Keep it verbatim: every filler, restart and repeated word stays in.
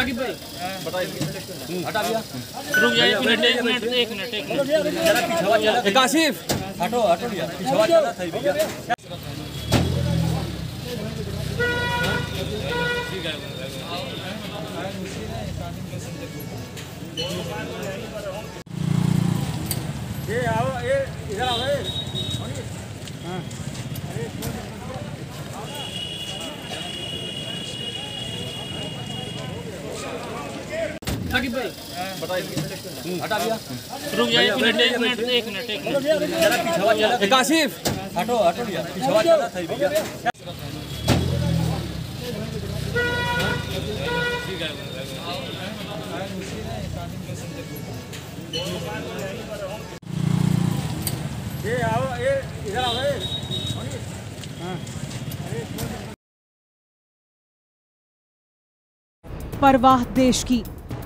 ये आओ ये इधर आओ ये आओ ये इधर आओ परवाह देश की